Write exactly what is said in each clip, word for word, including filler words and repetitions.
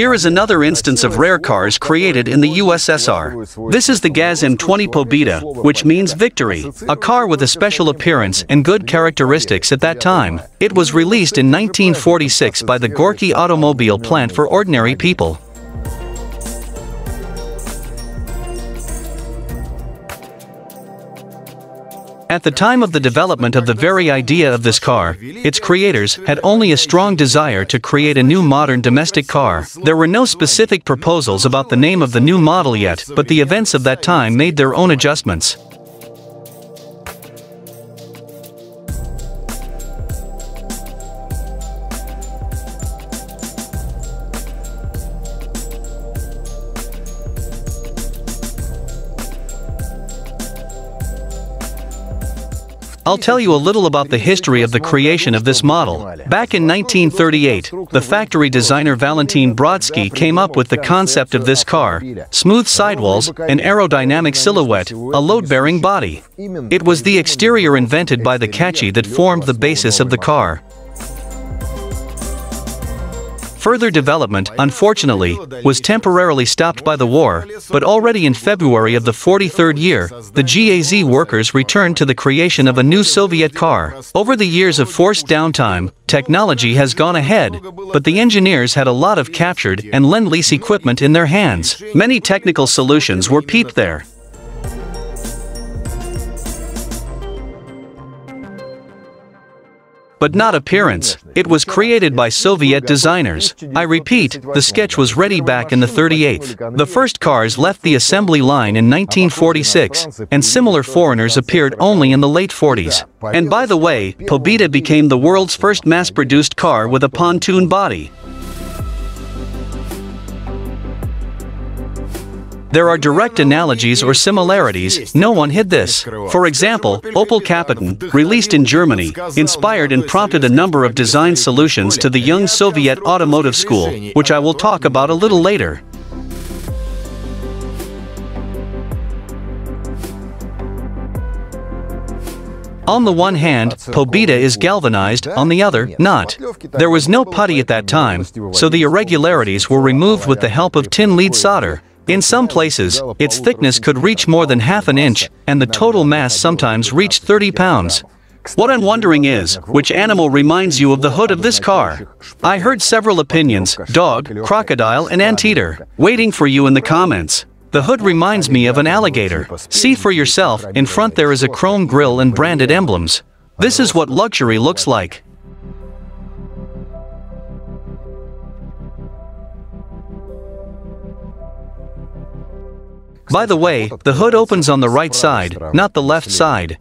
Here is another instance of rare cars created in the U S S R. This is the Gaz M twenty Pobeda, which means victory, a car with a special appearance and good characteristics at that time. It was released in nineteen forty-six by the Gorky Automobile Plant for ordinary people. At the time of the development of the very idea of this car, its creators had only a strong desire to create a new modern domestic car. There were no specific proposals about the name of the new model yet, but the events of that time made their own adjustments. I'll tell you a little about the history of the creation of this model. Back in nineteen thirty-eight, the factory designer Valentin Brodsky came up with the concept of this car: smooth sidewalls, an aerodynamic silhouette, a load-bearing body. It was the exterior invented by the Kachi that formed the basis of the car. Further development, unfortunately, was temporarily stopped by the war, but already in February of the forty-third year, the G A Z workers returned to the creation of a new Soviet car. Over the years of forced downtime, technology has gone ahead, but the engineers had a lot of captured and lend-lease equipment in their hands. Many technical solutions were peeped there. But not appearance. It was created by Soviet designers. I repeat, the sketch was ready back in the thirty-eighth. The first cars left the assembly line in nineteen forty-six, and similar foreigners appeared only in the late forties. And by the way, Pobeda became the world's first mass-produced car with a pontoon body. There are direct analogies or similarities, no one hid this. For example, Opel Kapitan, released in Germany, inspired and prompted a number of design solutions to the young Soviet automotive school, which I will talk about a little later. On the one hand, Pobeda is galvanized, on the other, not. There was no putty at that time, so the irregularities were removed with the help of tin lead solder. In some places, its thickness could reach more than half an inch, and the total mass sometimes reached thirty pounds. What I'm wondering is, which animal reminds you of the hood of this car? I heard several opinions: dog, crocodile and anteater. Waiting for you in the comments. The hood reminds me of an alligator. See for yourself, in front there is a chrome grille and branded emblems. This is what luxury looks like. By the way, the hood opens on the right side, not the left side.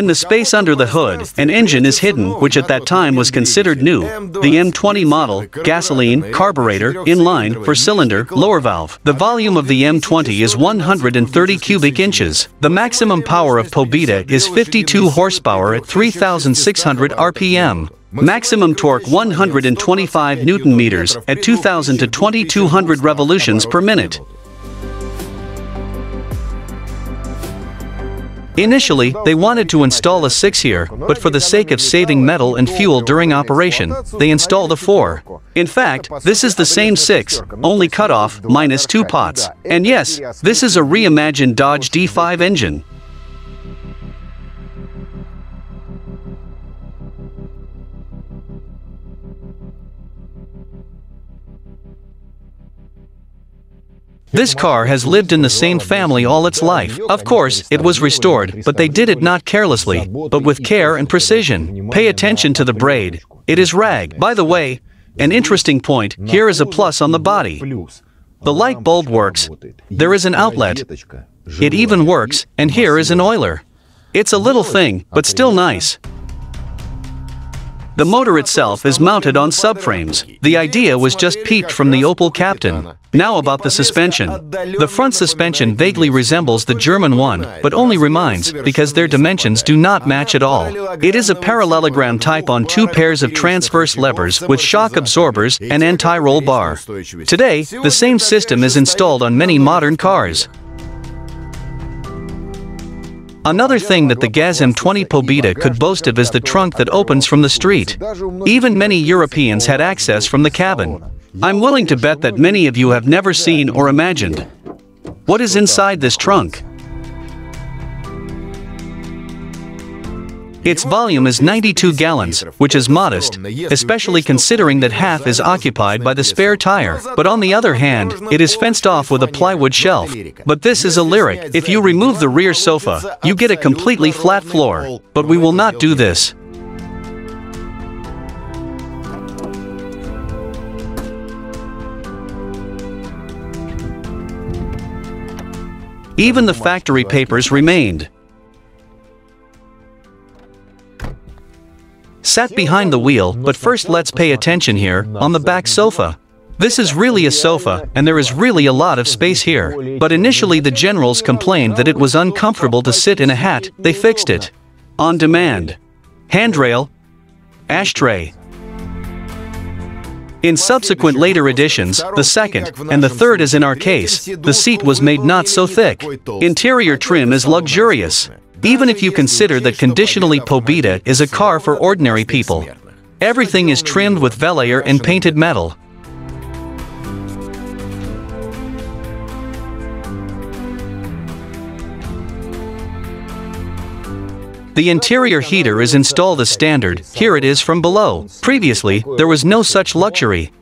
In the space under the hood, an engine is hidden, which at that time was considered new. The M twenty model, gasoline, carburetor, inline, four-cylinder, lower valve. The volume of the M twenty is one hundred thirty cubic inches. The maximum power of Pobeda is fifty-two horsepower at three thousand six hundred R P M. Maximum torque one hundred twenty-five newton meters at two thousand to twenty-two hundred revolutions per minute. Initially, they wanted to install a six here, but for the sake of saving metal and fuel during operation, they installed a four. In fact, this is the same six, only cut off, minus two pots. And yes, this is a reimagined Dodge D five engine. This car has lived in the same family all its life. Of course, it was restored, but they did it not carelessly, but with care and precision. Pay attention to the braid. It is rag. By the way, an interesting point, here is a plus on the body. The light bulb works. There is an outlet. It even works, and here is an oiler. It's a little thing, but still nice. The motor itself is mounted on subframes. The idea was just peeped from the Opel Kapitan. Now about the suspension. The front suspension vaguely resembles the German one, but only reminds, because their dimensions do not match at all. It is a parallelogram type on two pairs of transverse levers with shock absorbers and anti-roll bar. Today, the same system is installed on many modern cars. Another thing that the Gaz M twenty Pobeda could boast of is the trunk that opens from the street. Even many Europeans had access from the cabin. I'm willing to bet that many of you have never seen or imagined. What is inside this trunk? Its volume is ninety-two gallons, which is modest, especially considering that half is occupied by the spare tire. But on the other hand, it is fenced off with a plywood shelf. But this is a lyric. If you remove the rear sofa, you get a completely flat floor. But we will not do this. Even the factory papers remained. Sat behind the wheel, but first let's pay attention here, on the back sofa. This is really a sofa, and there is really a lot of space here. But initially the generals complained that it was uncomfortable to sit in a hat. They fixed it. On demand. Handrail. Ashtray. In subsequent later editions, the second and the third as in our case, the seat was made not so thick. Interior trim is luxurious. Even if you consider that conditionally Pobeda is a car for ordinary people. Everything is trimmed with velour and painted metal. The interior heater is installed as standard, here it is from below. Previously, there was no such luxury.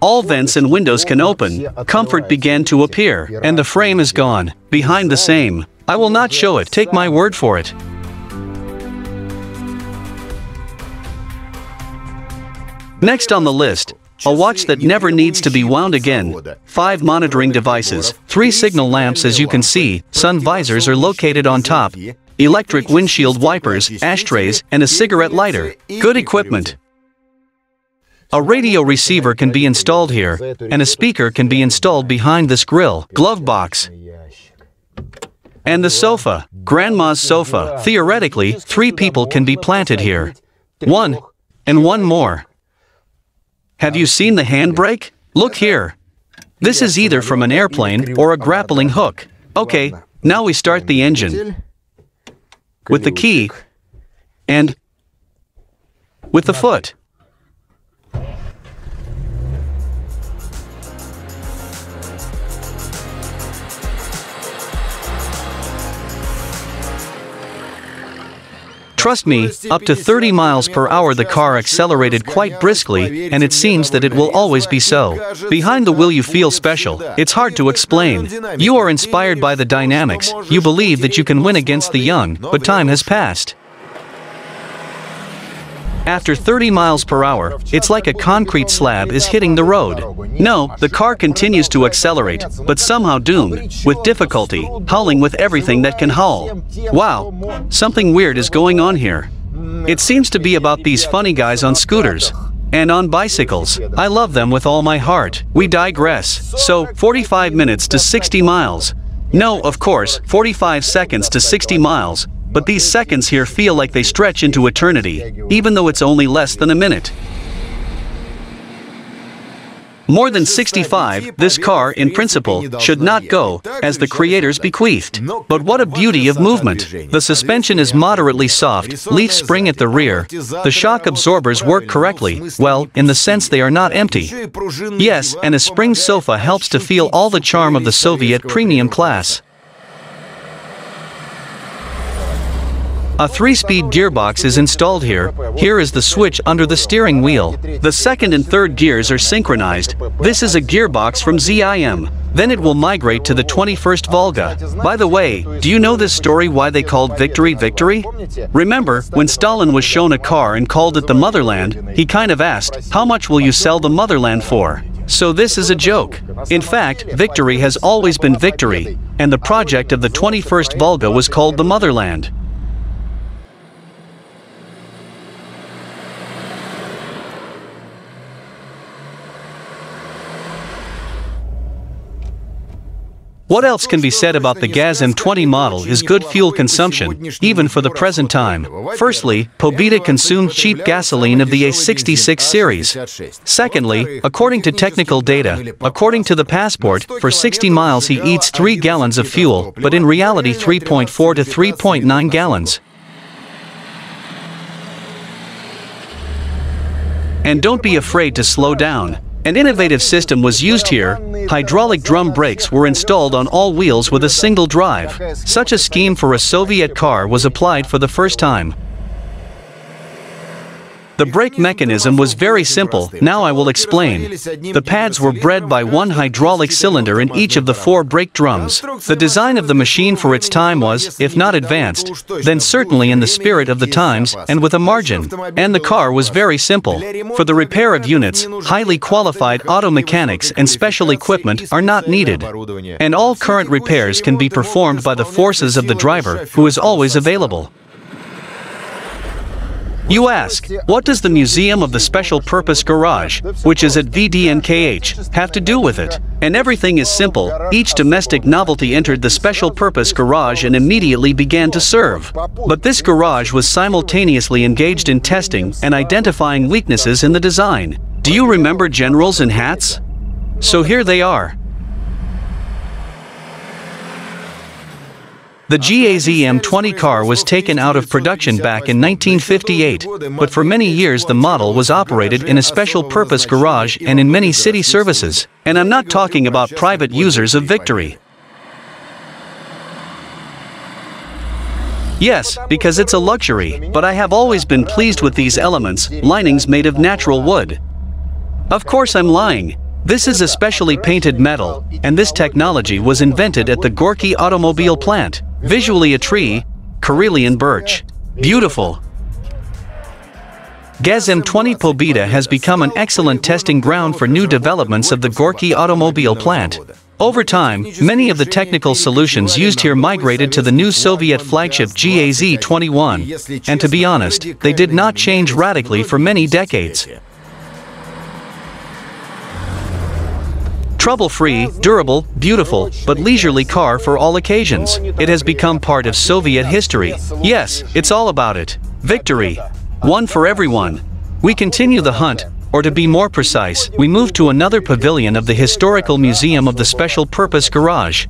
All vents and windows can open, comfort began to appear, and the frame is gone, behind the same. I will not show it, take my word for it. Next on the list, a watch that never needs to be wound again. Five monitoring devices, three signal lamps as you can see, sun visors are located on top, electric windshield wipers, ashtrays, and a cigarette lighter. Good equipment. A radio receiver can be installed here, and a speaker can be installed behind this grill. Glove box. And the sofa, grandma's sofa. Theoretically, three people can be planted here. One, and one more. Have you seen the handbrake? Look here. This is either from an airplane or a grappling hook. Okay, now we start the engine. With the key, and with the foot. Trust me, up to thirty miles per hour the car accelerated quite briskly, and it seems that it will always be so. Behind the wheel you feel special, it's hard to explain. You are inspired by the dynamics, you believe that you can win against the young, but time has passed. After thirty miles per hour, it's like a concrete slab is hitting the road. No, the car continues to accelerate, but somehow doomed, with difficulty, hauling with everything that can haul. Wow, something weird is going on here. It seems to be about these funny guys on scooters. And on bicycles. I love them with all my heart. We digress. So, forty-five minutes to sixty miles. No, of course, forty-five seconds to sixty miles. But these seconds here feel like they stretch into eternity, even though it's only less than a minute. More than sixty-five, this car, in principle, should not go, as the creators bequeathed. But what a beauty of movement! The suspension is moderately soft, leaf spring at the rear, the shock absorbers work correctly, well, in the sense they are not empty. Yes, and a spring sofa helps to feel all the charm of the Soviet premium class. A three-speed gearbox is installed here, here is the switch under the steering wheel. The second and third gears are synchronized, this is a gearbox from Z I M, then it will migrate to the twenty-first Volga. By the way, do you know this story why they called Victory Victory? Remember, when Stalin was shown a car and called it the Motherland, he kind of asked, how much will you sell the Motherland for? So this is a joke. In fact, Victory has always been Victory, and the project of the twenty-first Volga was called the Motherland. What else can be said about the Gaz M twenty model is good fuel consumption, even for the present time. Firstly, Pobeda consumed cheap gasoline of the A sixty-six series. Secondly, according to technical data, according to the passport, for sixty miles he eats three gallons of fuel, but in reality three point four to three point nine gallons. And don't be afraid to slow down. An innovative system was used here. Hydraulic drum brakes were installed on all wheels with a single drive. Such a scheme for a Soviet car was applied for the first time. The brake mechanism was very simple, now I will explain. The pads were bred by one hydraulic cylinder in each of the four brake drums. The design of the machine for its time was, if not advanced, then certainly in the spirit of the times, and with a margin. And the car was very simple. For the repair of units, highly qualified auto mechanics and special equipment are not needed. And all current repairs can be performed by the forces of the driver, who is always available. You ask, what does the Museum of the Special Purpose Garage, which is at V D N K H, have to do with it? And everything is simple, each domestic novelty entered the Special Purpose Garage and immediately began to serve. But this garage was simultaneously engaged in testing and identifying weaknesses in the design. Do you remember generals in hats? So here they are. The GAZ M twenty car was taken out of production back in nineteen fifty-eight, but for many years the model was operated in a special-purpose garage and in many city services. And I'm not talking about private users of Victory. Yes, because it's a luxury, but I have always been pleased with these elements, linings made of natural wood. Of course I'm lying. This is a specially painted metal, and this technology was invented at the Gorky Automobile Plant. Visually a tree, Karelian birch. Beautiful. Gaz M twenty Pobeda has become an excellent testing ground for new developments of the Gorky Automobile Plant. Over time, many of the technical solutions used here migrated to the new Soviet flagship G A Z twenty-one, and to be honest, they did not change radically for many decades. Trouble-free, durable, beautiful, but leisurely car for all occasions. It has become part of Soviet history. Yes, it's all about it. Victory. One for everyone. We continue the hunt, or to be more precise, we move to another pavilion of the Historical Museum of the Special Purpose Garage.